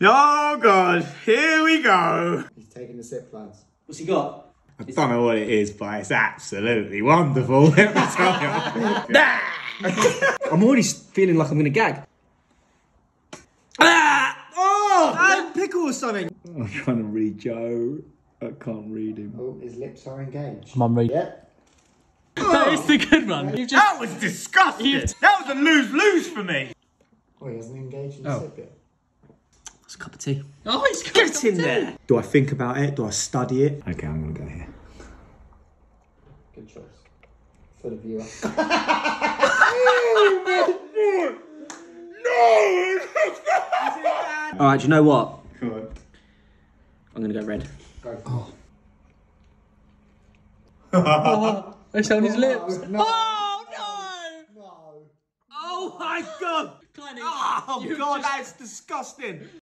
Oh God, here we go. He's taking the sip, lads. What's he got? I don't know what it is, but it's absolutely wonderful. Let me tell you. I'm already feeling like I'm going to gag. Oh, pickle or something. I'm trying to read Joe. I can't read him. Oh, his lips are engaged. Mum, read. Yep. Oh. That is the good one. Just... That was disgusting. That was a lose-lose for me. Oh, he hasn't engaged in the sip yet. It's a cup of tea. Oh, it's get in there. Do I think about it? Do I study it? Okay, I'm gonna go here. Good choice. For the viewer. No! All right, do you know what? What? I'm gonna go red. Go. Oh. It's on his lips. No. Oh no! No. Oh my God! Kleiny, oh God, that's disgusting.